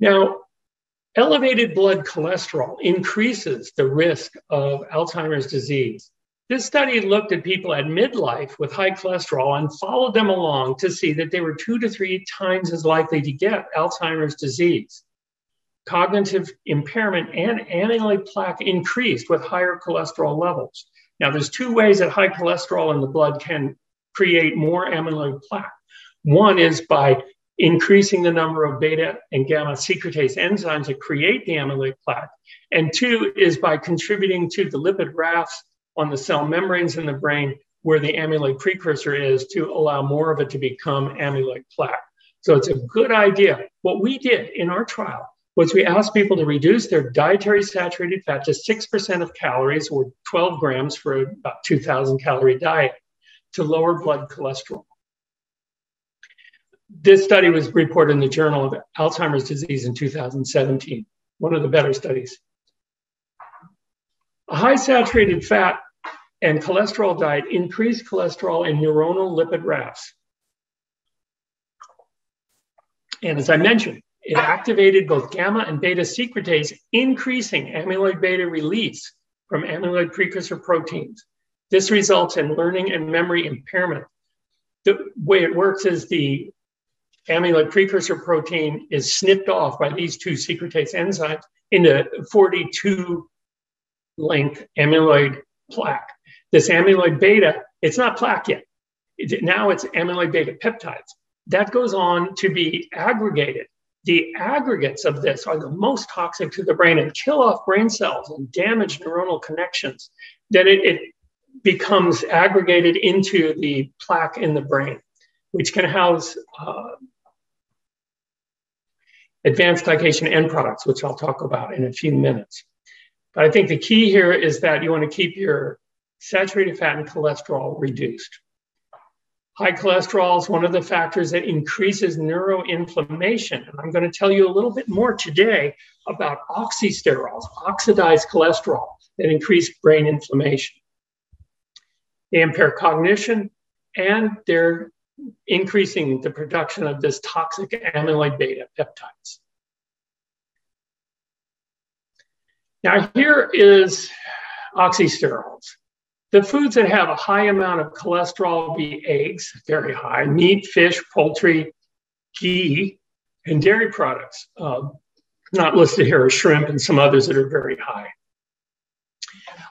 Now, elevated blood cholesterol increases the risk of Alzheimer's disease. This study looked at people at midlife with high cholesterol and followed them along to see that they were 2 to 3 times as likely to get Alzheimer's disease. Cognitive impairment and amyloid plaque increased with higher cholesterol levels. Now, there's 2 ways that high cholesterol in the blood can create more amyloid plaque. One is by increasing the number of beta and gamma secretase enzymes that create the amyloid plaque. And 2 is by contributing to the lipid rafts on the cell membranes in the brain where the amyloid precursor is, to allow more of it to become amyloid plaque. So it's a good idea. What we did in our trial was we asked people to reduce their dietary saturated fat to 6% of calories, or 12 grams for about 2,000 calorie diet, to lower blood cholesterol. This study was reported in the Journal of Alzheimer's Disease in 2017, one of the better studies. A high saturated fat and cholesterol diet increased cholesterol in neuronal lipid rafts. And as I mentioned, it activated both gamma and beta secretase, increasing amyloid beta release from amyloid precursor proteins. This results in learning and memory impairment. The way it works is the amyloid precursor protein is snipped off by these 2 secretase enzymes into 42-length amyloid plaque. This amyloid beta, it's not plaque yet. Now it's amyloid beta peptides. That goes on to be aggregated. The aggregates of this are the most toxic to the brain and kill off brain cells and damage neuronal connections. Then it becomes aggregated into the plaque in the brain, which can house advanced glycation end products, which I'll talk about in a few minutes. But I think the key here is that you want to keep your saturated fat and cholesterol reduced. High cholesterol is one of the factors that increases neuroinflammation. And I'm going to tell you a little bit more today about oxysterols, oxidized cholesterol, that increase brain inflammation. They impair cognition, and they're increasing the production of this toxic amyloid beta peptides. Now, here is oxysterols. The foods that have a high amount of cholesterol be eggs, very high, meat, fish, poultry, ghee, and dairy products. Not listed here are shrimp and some others that are very high.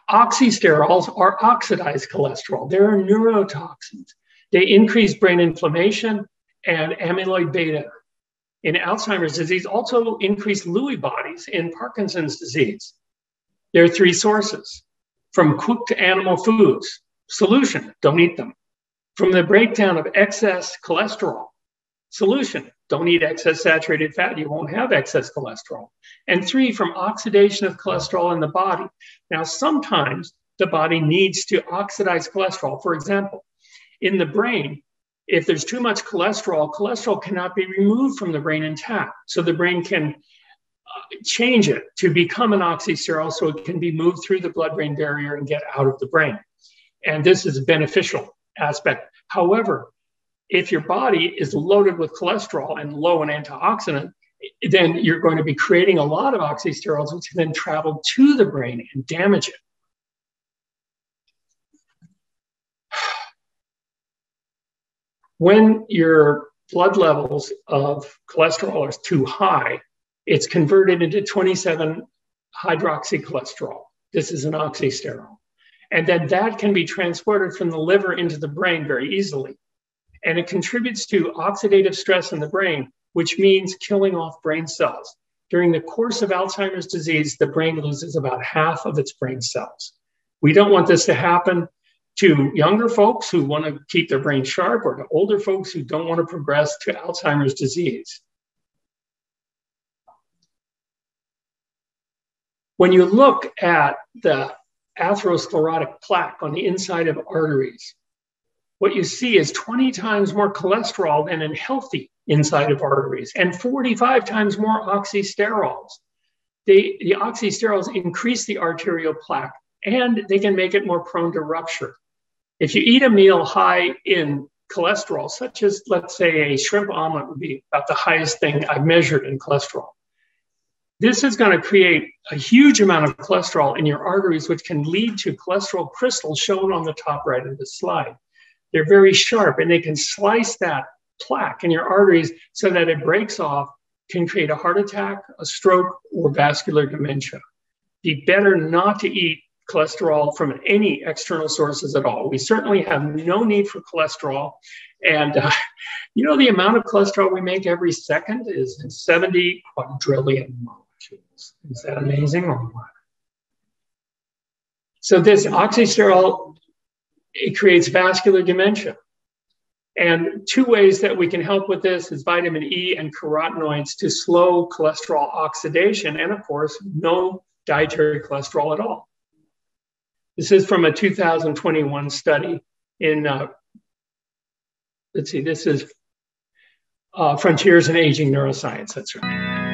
Oxysterols are oxidized cholesterol. They are neurotoxins. They increase brain inflammation and amyloid beta. In Alzheimer's disease, also increase Lewy bodies in Parkinson's disease. There are 3 sources. From cooked animal foods, solution, don't eat them. From the breakdown of excess cholesterol, solution, don't eat excess saturated fat, you won't have excess cholesterol. And 3, from oxidation of cholesterol in the body. Now, sometimes the body needs to oxidize cholesterol. For example, in the brain, if there's too much cholesterol, cholesterol cannot be removed from the brain intact. So the brain can change it to become an oxysterol so it can be moved through the blood-brain barrier and get out of the brain. And this is a beneficial aspect. However, if your body is loaded with cholesterol and low in antioxidant, then you're going to be creating a lot of oxysterols, which can then travel to the brain and damage it. When your blood levels of cholesterol are too high, it's converted into 27 hydroxycholesterol. This is an oxysterol. And then that can be transported from the liver into the brain very easily. And it contributes to oxidative stress in the brain, which means killing off brain cells. During the course of Alzheimer's disease, the brain loses about half of its brain cells. We don't want this to happen to younger folks who want to keep their brain sharp, or to older folks who don't want to progress to Alzheimer's disease. When you look at the atherosclerotic plaque on the inside of arteries, what you see is 20 times more cholesterol than in healthy inside of arteries, and 45 times more oxysterols. The oxysterols increase the arterial plaque, and they can make it more prone to rupture. If you eat a meal high in cholesterol, such as, let's say, a shrimp omelet would be about the highest thing I've measured in cholesterol. This is going to create a huge amount of cholesterol in your arteries, which can lead to cholesterol crystals shown on the top right of this slide. They're very sharp, and they can slice that plaque in your arteries so that it breaks off, can create a heart attack, a stroke, or vascular dementia. Be better not to eat cholesterol from any external sources at all. We certainly have no need for cholesterol. And you know, the amount of cholesterol we make every second is 70 quadrillion molecules. Is that amazing or what? So this oxysterol, it creates vascular dementia. And two ways that we can help with this is vitamin E and carotenoids to slow cholesterol oxidation, and of course, no dietary cholesterol at all. This is from a 2021 study in, let's see, this is Frontiers in Aging Neuroscience, that's right.